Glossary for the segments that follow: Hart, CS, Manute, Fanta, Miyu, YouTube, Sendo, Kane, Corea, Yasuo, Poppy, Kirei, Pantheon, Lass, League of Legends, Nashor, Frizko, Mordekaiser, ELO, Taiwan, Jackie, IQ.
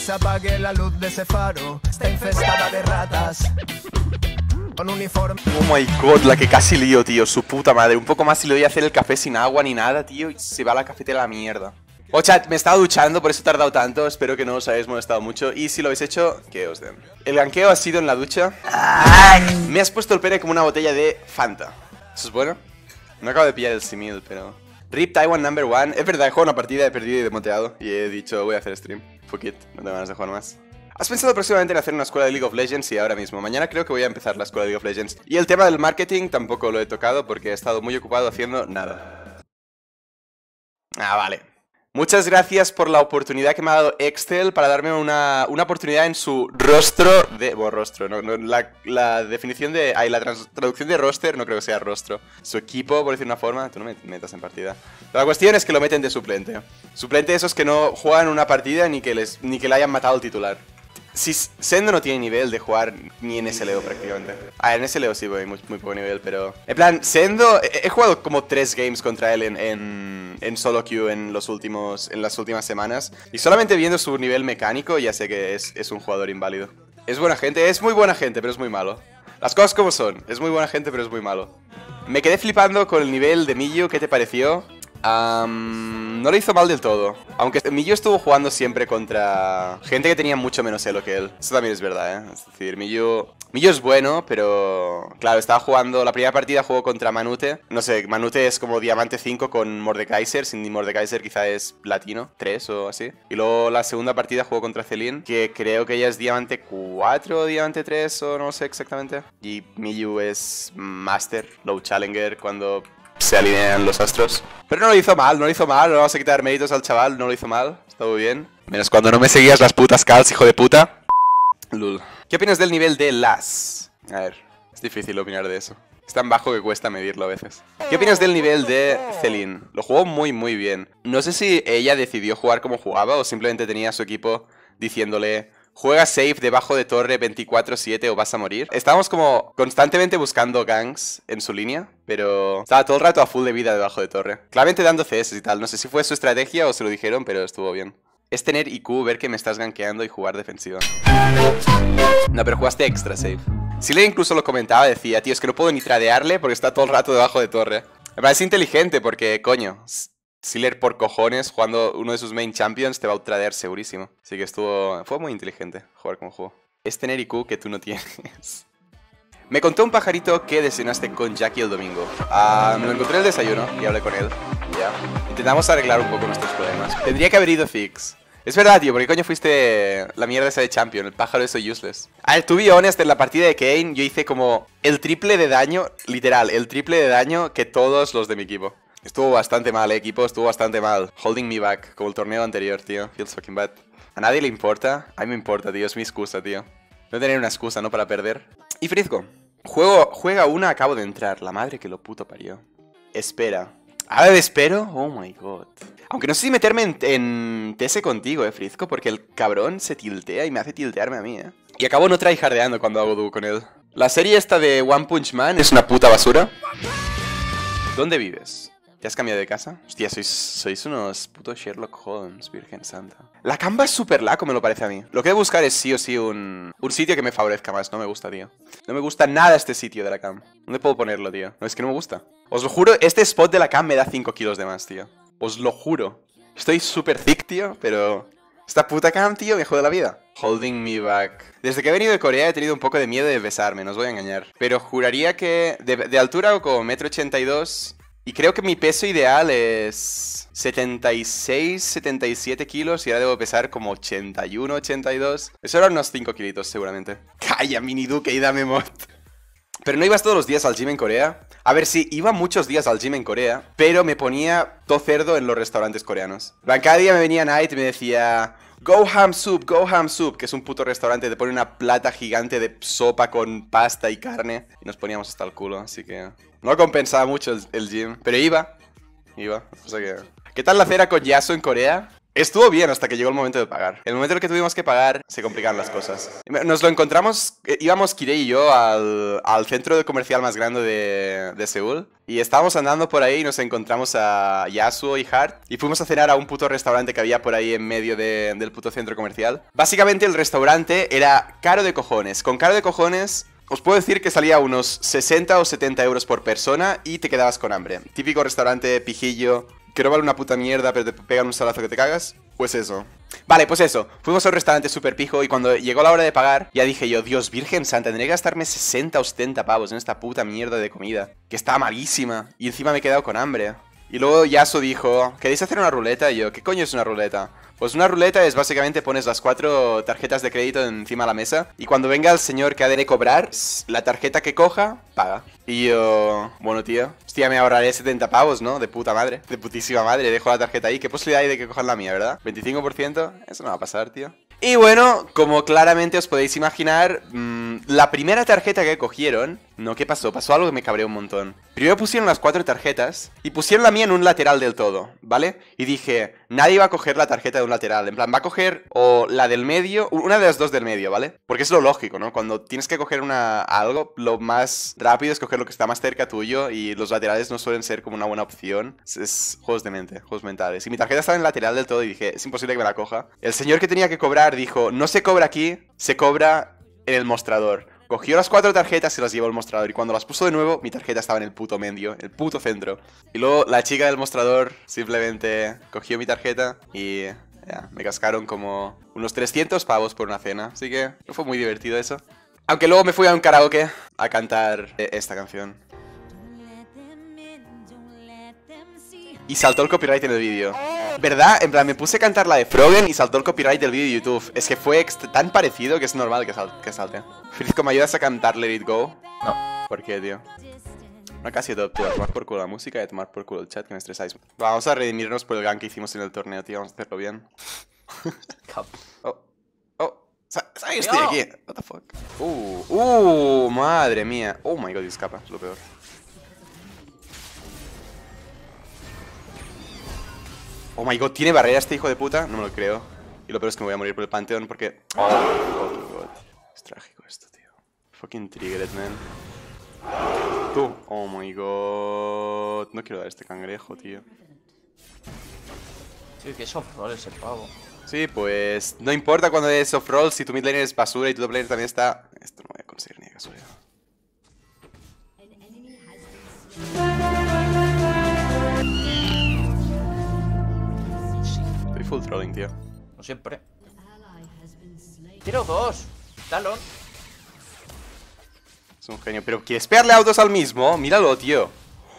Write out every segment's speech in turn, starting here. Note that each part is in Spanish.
vez apagué la luz de ese faro. Está infestada de ratas. Con uniforme. Oh my god, la que casi lío, tío. Su puta madre. Un poco más y le voy a hacer el café sin agua ni nada, tío. Y se va la cafetera a la mierda. Oh chat, me estaba duchando, por eso he tardado tanto. Espero que no os hayáis molestado mucho. Y si lo habéis hecho, que os den. El ganqueo ha sido en la ducha. Ay. Me has puesto el pene como una botella de Fanta. ¿Eso es bueno? No acabo de pillar el simil, pero... RIP Taiwan number one. Es verdad, he jugado una partida, he perdido y demoteado. Y he dicho, voy a hacer stream. Fuck it, no tengo ganas de jugar más. ¿Has pensado próximamente en hacer una escuela de League of Legends? Y ahora mismo, mañana creo que voy a empezar la escuela de League of Legends. Y el tema del marketing tampoco lo he tocado porque he estado muy ocupado haciendo nada. Ah, vale. Muchas gracias por la oportunidad que me ha dado Excel para darme una oportunidad en su rostro de... Bueno, rostro, no, la definición de... Ay, la traducción de roster no creo que sea rostro. Su equipo, por decir una forma, tú no me metas en partida. La cuestión es que lo meten de suplente. Suplente esos que no juegan una partida ni que le hayan matado al titular. Si Sendo no tiene nivel de jugar ni en SLO prácticamente. Ah, en SLO sí voy, muy poco nivel, pero... En plan, Sendo... He jugado como 3 games contra él en solo queue en las últimas semanas. Y solamente viendo su nivel mecánico ya sé que es un jugador inválido. Es buena gente, es muy buena gente, pero es muy malo. Las cosas como son, es muy buena gente, pero es muy malo. Me quedé flipando con el nivel de Miyu, ¿qué te pareció? No lo hizo mal del todo. Aunque Miyu estuvo jugando siempre contra gente que tenía mucho menos elo que él. Eso también es verdad, ¿eh? Es decir, Miyu es bueno, pero... Claro, estaba jugando... La primera partida jugó contra Manute. No sé, Manute es como diamante 5 con Mordekaiser. Sin Mordekaiser quizá es platino 3 o así. Y luego la segunda partida jugó contra Celine, que creo que ella es diamante 4 o diamante 3 o no sé exactamente. Y Miyu es master, low challenger cuando... se alinean los astros. Pero no lo hizo mal, no lo hizo mal. No vamos a quitar méritos al chaval, no lo hizo mal. Está muy bien. Menos cuando no me seguías las putas calls, hijo de puta. Lul. ¿Qué opinas del nivel de Lass? A ver, es difícil opinar de eso. Es tan bajo que cuesta medirlo a veces. ¿Qué opinas del nivel de Celine? Lo jugó muy bien. No sé si ella decidió jugar como jugaba o simplemente tenía a su equipo diciéndole... Juega safe debajo de torre 24/7 o vas a morir. Estábamos como constantemente buscando ganks en su línea, pero estaba todo el rato a full de vida debajo de torre. Claramente dando CS y tal, no sé si fue su estrategia o se lo dijeron, pero estuvo bien. Es tener IQ, ver que me estás gankeando y jugar defensiva. No, pero jugaste extra safe. Celine incluso lo comentaba, decía, tío, es que no puedo ni tradearle porque está todo el rato debajo de torre. Me parece inteligente porque, coño... Sealer por cojones, jugando uno de sus main champions, te va a outradear segurísimo. Así que fue muy inteligente jugar como juego. Es tener IQ que tú no tienes. Me contó un pajarito que desayunaste con Jackie el domingo. Me lo encontré en el desayuno y hablé con él. Intentamos arreglar un poco nuestros problemas. Tendría que haber ido Fix. Es verdad, tío, porque coño fuiste la mierda esa de champion, el pájaro eso useless. A ver, to be honest, en la partida de Kane yo hice como el triple de daño, literal, el triple de daño que todos los de mi equipo. Estuvo bastante mal, equipo, estuvo bastante mal. Holding me back, como el torneo anterior, tío. Feels fucking bad. ¿A nadie le importa? A mí me importa, tío, es mi excusa, tío. No tener una excusa, ¿no? Para perder. Y Frizko. Juega una, acabo de entrar. La madre que lo puto parió. Espera. ¿A ver, espero? Oh my god. Aunque no sé si meterme en TS contigo, Frizko, porque el cabrón se tiltea y me hace tiltearme a mí, eh. Y acabo no tryhardeando cuando hago dúo con él. La serie esta de One Punch Man es una puta basura. ¿Dónde vives? ¿Te has cambiado de casa? Hostia, sois unos putos Sherlock Holmes, virgen santa. La camba es súper laco, me lo parece a mí. Lo que he de buscar es sí o sí un sitio que me favorezca más. No me gusta, tío. No me gusta nada este sitio de la cam. ¿Dónde puedo ponerlo, tío? No, es que no me gusta. Os lo juro, este spot de la cam me da 5 kilos de más, tío. Os lo juro. Estoy súper thick, tío, pero... Esta puta cam, tío, me jode la vida. Holding me back. Desde que he venido de Corea he tenido un poco de miedo de besarme, no os voy a engañar. Pero juraría que... De altura o como 1,82 m... Y creo que mi peso ideal es 76, 77 kilos y ahora debo pesar como 81, 82. Eso eran unos 5 kilitos seguramente. Calla, mini duque y dame mod. Pero no ibas todos los días al gym en Corea. A ver, sí, iba muchos días al gym en Corea, pero me ponía todo cerdo en los restaurantes coreanos. Cada día me venía Night y me decía... Go ham soup, que es un puto restaurante, te pone una plata gigante de sopa con pasta y carne. Y nos poníamos hasta el culo, así que... No compensaba mucho el gym, pero iba. O sea que... ¿Qué tal la cena con Yasuo en Corea? Estuvo bien hasta que llegó el momento de pagar. El momento en el que tuvimos que pagar, se complicaron las cosas. Nos lo encontramos, íbamos Kirei y yo al centro comercial más grande de Seúl. Y estábamos andando por ahí y nos encontramos a Yasuo y Hart. Y fuimos a cenar a un puto restaurante que había por ahí en medio del puto centro comercial. Básicamente el restaurante era caro de cojones. Con caro de cojones... Os puedo decir que salía unos 60 o 70 euros por persona y te quedabas con hambre. Típico restaurante pijillo, que no vale una puta mierda, pero te pegan un salazo que te cagas. Pues eso. Vale, pues eso. Fuimos a un restaurante súper pijo y cuando llegó la hora de pagar, ya dije yo, Dios virgen santa, tendré que gastarme 60 o 70 pavos en esta puta mierda de comida, que estaba malísima, y encima me he quedado con hambre. Y luego Yasuo dijo, ¿queréis hacer una ruleta? Y yo, ¿qué coño es una ruleta? Pues una ruleta es básicamente pones las 4 tarjetas de crédito encima de la mesa y cuando venga el señor que ha de cobrar, la tarjeta que coja, paga. Y yo, bueno tío, hostia, me ahorraré 70 pavos, ¿no? De puta madre, de putísima madre, dejo la tarjeta ahí. ¿Qué posibilidad hay de que cojan la mía, verdad? ¿25%? Eso no va a pasar, tío. Y bueno, como claramente os podéis imaginar, la primera tarjeta que cogieron... No, ¿qué pasó? Pasó algo que me cabreó un montón. Primero pusieron las 4 tarjetas y pusieron la mía en un lateral del todo, ¿vale? Y dije, nadie va a coger la tarjeta de un lateral. En plan, va a coger o la del medio, una de las dos del medio, ¿vale? Porque es lo lógico, ¿no? Cuando tienes que coger algo, lo más rápido es coger lo que está más cerca tuyo y los laterales no suelen ser como una buena opción. Es juegos de mente, juegos mentales. Y mi tarjeta estaba en el lateral del todo y dije, es imposible que me la coja. El señor que tenía que cobrar dijo, no se cobra aquí, se cobra en el mostrador. Cogió las 4 tarjetas y las llevó al mostrador. Y cuando las puso de nuevo, mi tarjeta estaba en el puto medio, el puto centro. Y luego la chica del mostrador simplemente cogió mi tarjeta y me cascaron como unos 300 pavos por una cena. Así que no fue muy divertido eso. Aunque luego me fui a un karaoke a cantar esta canción. Y saltó el copyright en el vídeo. ¿Verdad? En plan, me puse a cantar la de Froggen y saltó el copyright del vídeo de YouTube. Es que fue tan parecido que es normal que salte. Frizko, ¿me ayudas a cantar Let It Go? No. ¿Por qué, tío? No, casi todo, tío. A tomar por culo la música y a tomar por culo el chat, que me estresáis. Vamos a redimirnos por el gank que hicimos en el torneo, tío. Vamos a hacerlo bien. Oh. ¿Sabes que estoy aquí? What the fuck? Madre mía. Oh my god, escapa. Es lo peor. Oh my god, ¿tiene barrera este hijo de puta? No me lo creo. Y lo peor es que me voy a morir por el Pantheon porque... Oh my god. Es trágico esto, tío. Fucking triggered, man. Tú. Oh my god. No quiero dar este cangrejo, tío. Tío, que soft-roll es el pavo. Sí, pues... No importa cuando es soft-roll si tu mid laner es basura y tu top laner también está... Esto no voy a conseguir ni de casualidad. Full trolling, tío. No siempre. Tiro 2. Talón. Es un genio. Pero ¿quieres pegarle autos al mismo? Míralo, tío.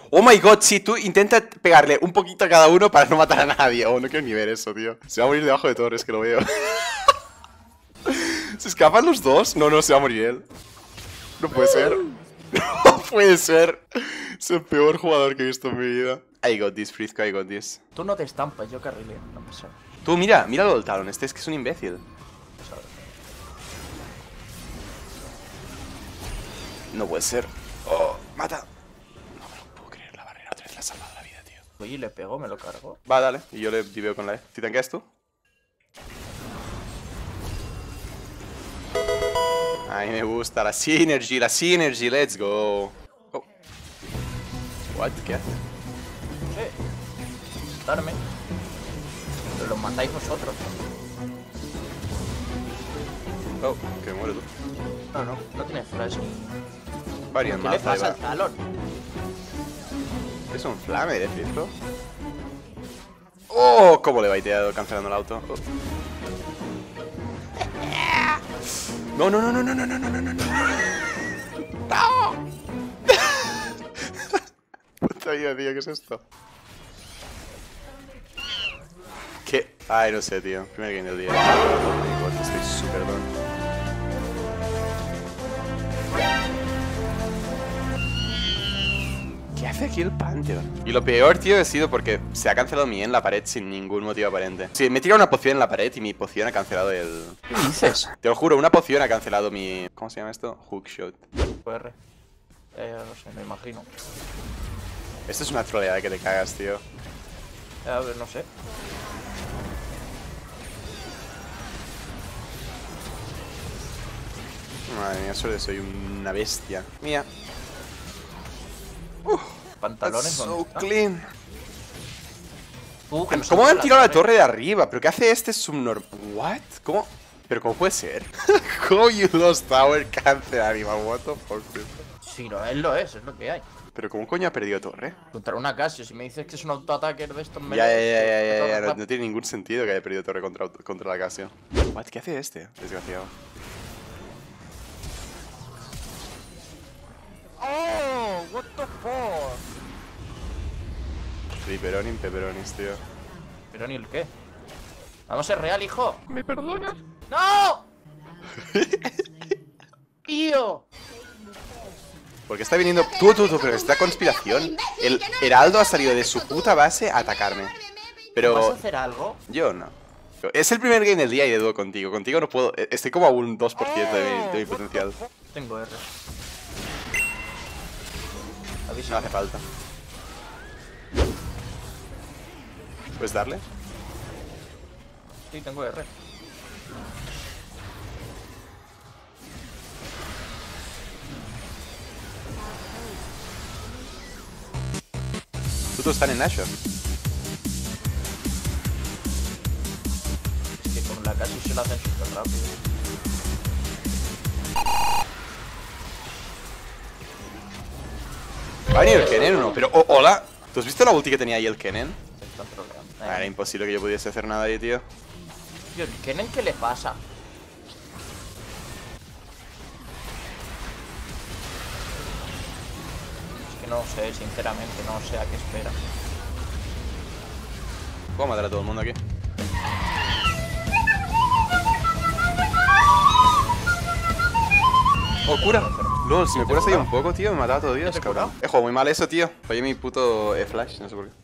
Oh my god, sí, tú intenta pegarle un poquito a cada uno para no matar a nadie. Oh, no quiero ni ver eso, tío. Se va a morir debajo de torres, que lo veo. ¿Se escapan los dos? No, no, se va a morir él. No puede ser. No puede ser. Es el peor jugador que he visto en mi vida. I got this, Frizko, I got this. Tú no te estampas, yo carrileo, no pasa nada. Tú mira, míralo del talón, este es que es un imbécil. No puede ser. Oh, mata. No me lo puedo creer, la barrera otra vez la ha salvado la vida, tío. Oye, le pegó, me lo cargo. Va, dale, y yo le diveo con la E. ¿Te tanqueas tú? Ay, me gusta, la synergy, let's go. Oh. What, ¿qué hace? Darme. Pero los matáis vosotros. Oh, que muero tú. No, no, no tienes flash. ¿Qué le pasa al talón? Es un flame, de cierto. Oh, cómo le he baiteado cancelando el auto. Oh. No, no, no, no, no, no, no, no, no, no, no. ¡No! Puta vida, tío, ¿qué es esto? ¿Qué? Ay, no sé, tío. Primer game del día. Estoy súper down. ¿Qué hace aquí el Pantheon? Y lo peor, tío, ha sido porque se ha cancelado mi E en la pared sin ningún motivo aparente. Sí, me he tirado una poción en la pared y mi poción ha cancelado el... ¿Qué dices? Te lo juro, una poción ha cancelado mi... ¿Cómo se llama esto? Hookshot. PR. Ya, no sé, me imagino. Esto es una troleada que te cagas, tío. A ver, no sé. Madre mía, solo soy una bestia. Mía. Pantalones. So clean. ¿Cómo me han tirado la torre de arriba? ¿Pero qué hace este subnormal? ¿What? ¿Cómo? ¿Pero cómo puede ser? How you lost tower cancer animal? What the fuck? Sí, no, él lo es lo que hay. ¿Pero cómo coño ha perdido torre? Contra una Kashi, si me dices que es un autoataker de estos... Ya, no tiene ningún sentido que haya perdido torre contra la Kashi. What? ¿Qué hace este? Desgraciado. Oh, what the fuck. Pepperoni, pepperonis, tío. ¿Pepperoni el qué? Vamos a ser real, hijo. ¿Me perdonas? ¡No! Tío. Porque está viniendo... Tú, pero esta conspiración... El heraldo ha salido de su puta base a atacarme. Pero... ¿Vas a hacer algo? Yo no. Es el primer game del día y de dudo contigo. Contigo no puedo... Estoy como a un 2% de mi potencial. Tengo R. No hace falta. ¿Puedes darle? Sí, tengo R. Todos están en Asher. Es que con la Kashi se la hacen súper rápido. Va a venir el Kennen o no, pero oh, hola. ¿Tú has visto la ulti que tenía ahí el Kennen? Era imposible que yo pudiese hacer nada ahí, tío. Tío, ¿el Kennen qué le pasa? No sé, sinceramente, no sé a qué espera. Puedo matar a todo el mundo aquí. ¡Oh, cura! Lol, si me curas ahí un poco, tío, me mataba todo Dios, cabrón. He jugado muy mal eso, tío. Fallé mi puto flash, no sé por qué.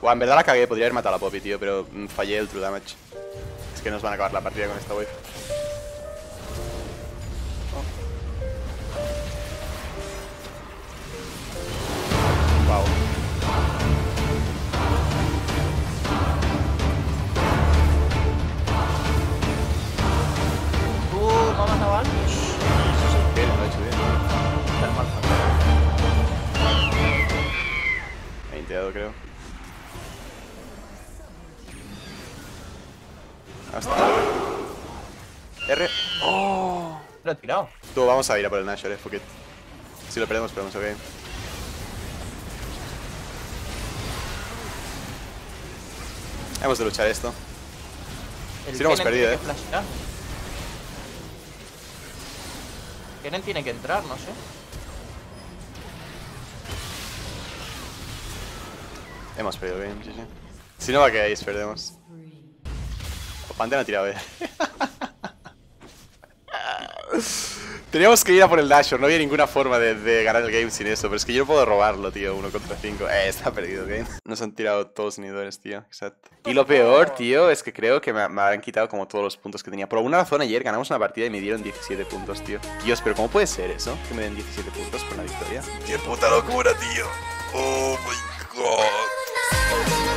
Wow, en verdad la cagué, podría haber matado a Poppy, tío, pero fallé el true damage. Es que nos van a acabar la partida con esta wave. Oh. Wow. ¿Me ha matado algo? Bien, lo he hecho bien. Está mal faltado. Me he inteado, creo. Hasta... R... ¡Oh! Lo he tirado. Tú, vamos a ir a por el Nashor, fuck it. Si lo perdemos, perdemos, ok. Hemos de luchar esto. Si no hemos perdido, Kennen tiene que entrar, no sé. Hemos perdido el game, sí, sí. Si no va a quedáis, perdemos. Pantheon ha tirado, Teníamos que ir a por el Dasher, no había ninguna forma de ganar el game sin eso, pero es que yo no puedo robarlo, tío, 1 contra 5. Está perdido el game. Nos han tirado todos los inhibidores, tío, exacto. Y lo peor, tío, es que creo que me han quitado como todos los puntos que tenía. Por alguna razón ayer ganamos una partida y me dieron 17 puntos, tío. Dios, pero ¿cómo puede ser eso? Que me den 17 puntos por una victoria. ¡Qué puta locura, tío! ¡Oh, my God!